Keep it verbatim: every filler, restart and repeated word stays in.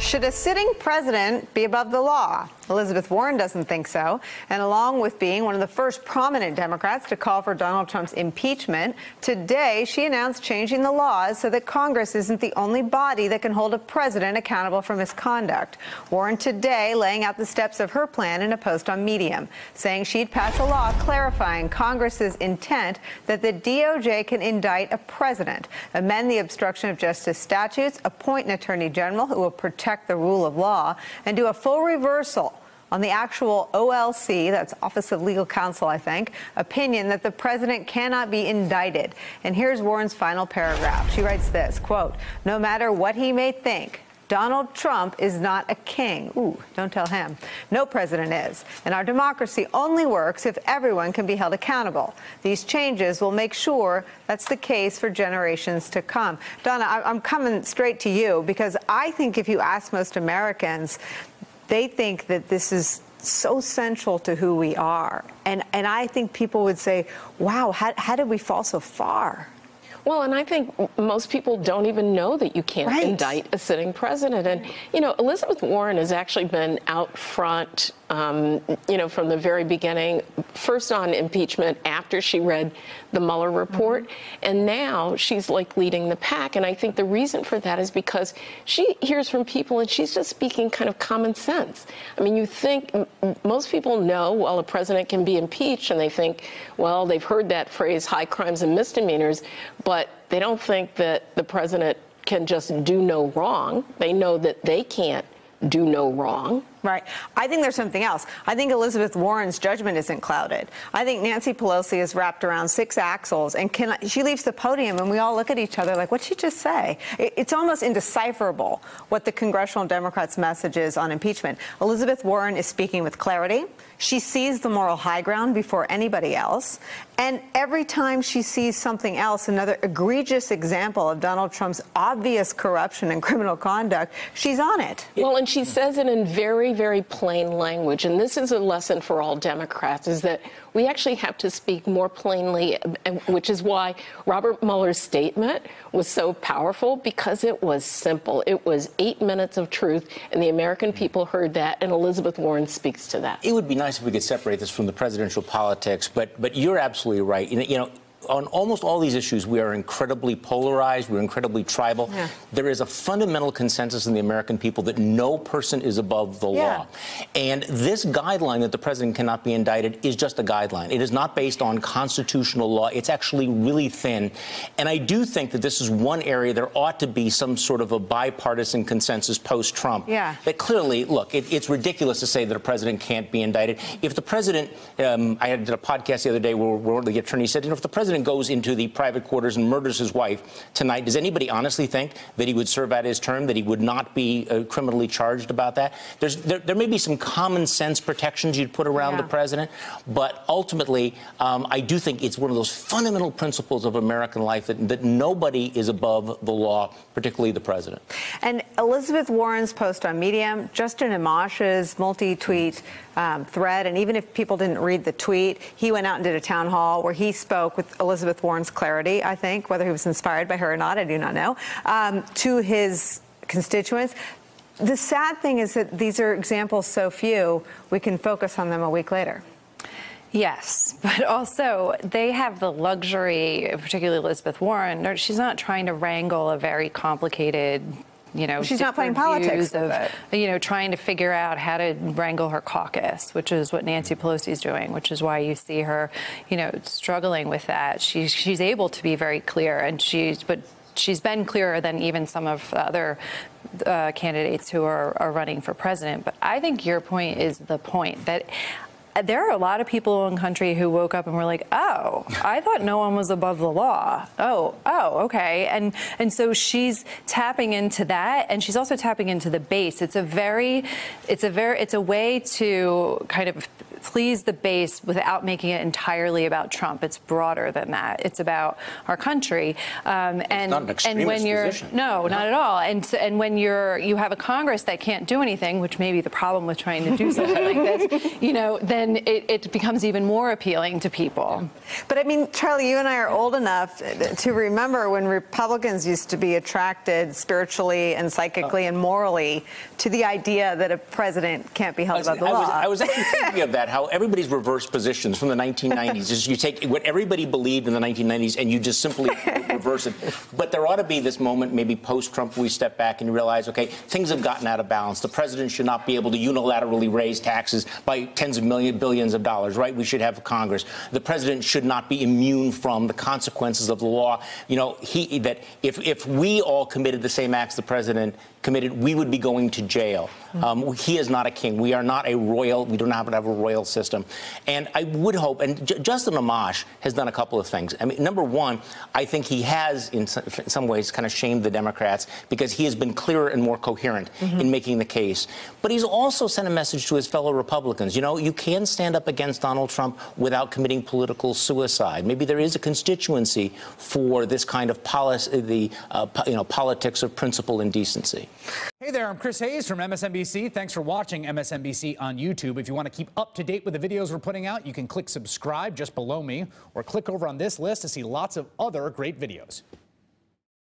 Should a sitting president be above the law? Elizabeth Warren doesn't think so. And along with being one of the first prominent Democrats to call for Donald Trump's impeachment, today she announced changing the laws so that Congress isn't the only body that can hold a president accountable for misconduct. Warren today laying out the steps of her plan in a post on Medium, saying she'd pass a law clarifying Congress's intent that the D O J can indict a president, amend the obstruction of justice statutes, appoint an attorney general who will protect the rule of law, and do a full reversal on the actual O L C, that's Office of Legal Counsel, I think, opinion that the president cannot be indicted. And here's Warren's final paragraph. She writes this, quote, "No matter what he may think, Donald Trump is not a king." Ooh, don't tell him. "No president is. And our democracy only works if everyone can be held accountable. These changes will make sure that's the case for generations to come." Donna, I'm coming straight to you, because I think if you ask most Americans, they think that this is so central to who we are. And, and I think people would say, wow, how, how did we fall so far? Well, and I think most people don't even know that you can't right. indict a sitting president. And, you know, Elizabeth Warren has actually been out front, um, you know, from the very beginning, first on impeachment after she read the Mueller report. Mm-hmm. And now she's like leading the pack. And I think the reason for that is because she hears from people and she's just speaking kind of common sense. I mean, you think most people know, well, a president can be impeached, and they think, well, they've heard that phrase, high crimes and misdemeanors. But But they don't think that the president can just do no wrong. They know that they can't do no wrong. Right. I think there's something else. I think Elizabeth Warren's judgment isn't clouded. I think Nancy Pelosi is wrapped around six axles, and can, she leaves the podium and we all look at each other like, what'd she just say? It, it's almost indecipherable what the congressional Democrats' message is on impeachment. Elizabeth Warren is speaking with clarity. She sees the moral high ground before anybody else. And every time she sees something else, another egregious example of Donald Trump's obvious corruption and criminal conduct, she's on it. Well, and she says it in very very plain language, and this is a lesson for all Democrats, is that we actually have to speak more plainly, which is why Robert Mueller's statement was so powerful, because it was simple. It was eight minutes of truth, and the American people heard that, and Elizabeth Warren speaks to that. It would be nice if we could separate this from the presidential politics, but but you're absolutely right. You know, on almost all these issues, we are incredibly polarized, we're incredibly tribal. Yeah. There is a fundamental consensus in the American people that no person is above the yeah. law. And this guideline that the president cannot be indicted is just a guideline. It is not based on constitutional law. It's actually really thin. And I do think that this is one area there ought to be some sort of a bipartisan consensus post-Trump. Yeah. That clearly, look, it, it's ridiculous to say that a president can't be indicted. If the president, um, I did a podcast the other day where, where the attorney said, you know, if the president goes into the private quarters and murders his wife tonight, does anybody honestly think that he would serve out his term, that he would not be uh, criminally charged about that? There's, there, there may be some common sense protections you'd put around yeah. the president, but ultimately, um, I do think it's one of those fundamental principles of American life that, that nobody is above the law, particularly the president. And Elizabeth Warren's post on Medium, Justin Amash's multi-tweet um, thread, and even if people didn't read the tweet, he went out and did a town hall where he spoke with Elizabeth Warren's clarity, I think, whether he was inspired by her or not, I do not know, um, to his constituents. The sad thing is that these are examples so few, we can focus on them a week later. Yes, but also they have the luxury, particularly Elizabeth Warren, she's not trying to wrangle a very complicated, you know, she's not playing politics of, you know, trying to figure out how to wrangle her caucus, which is what Nancy Pelosi's doing, which is why you see her, you know, struggling with that. She's she's able to be very clear, and she's but she's been clearer than even some of the other uh, candidates who are, are running for president. But I think your point is the point that there are a lot of people in the country who woke up and were like, oh, I thought no one was above the law. Oh, oh, okay. And and so she's tapping into that, and she's also tapping into the base. It's a very, it's a very, it's a way to kind of please the base without making it entirely about Trump. It's broader than that. It's about our country. Um, it's and, not an extremist and when you're, position. No, no, not at all. And and when you're you have a Congress that can't do anything, which may be the problem with trying to do something like this, you know, then it, it becomes even more appealing to people. But I mean, Charlie, you and I are old enough to remember when Republicans used to be attracted spiritually and psychically oh. and morally to the idea that a president can't be held above the I law. Was, I was actually thinking of that, how everybody's reverse positions from the nineteen nineties is you take what everybody believed in the nineteen nineties and you just simply reverse it. But there ought to be this moment, maybe post-Trump, we step back and realize, okay, things have gotten out of balance. The president should not be able to unilaterally raise taxes by tens of millions, billions of dollars, right? We should have Congress. The president should not be immune from the consequences of the law. You know, he that if, if we all committed the same acts the president committed, we would be going to jail. Um, he is not a king. We are not a royal. We do not have a royal system. And I would hope, and J Justin Amash has done a couple of things. I mean, number one, I think he has, in some ways, kind of shamed the Democrats because he has been clearer and more coherent mm-hmm. in making the case. But he's also sent a message to his fellow Republicans. You know, you can stand up against Donald Trump without committing political suicide. Maybe there is a constituency for this kind of policy, the uh, you know, politics of principle and decency. Hey there, I'm Chris Hayes from M S N B C. Thanks for watching M S N B C on YouTube. If you want to keep up to date with the videos we're putting out, you can click subscribe just below me or click over on this list to see lots of other great videos.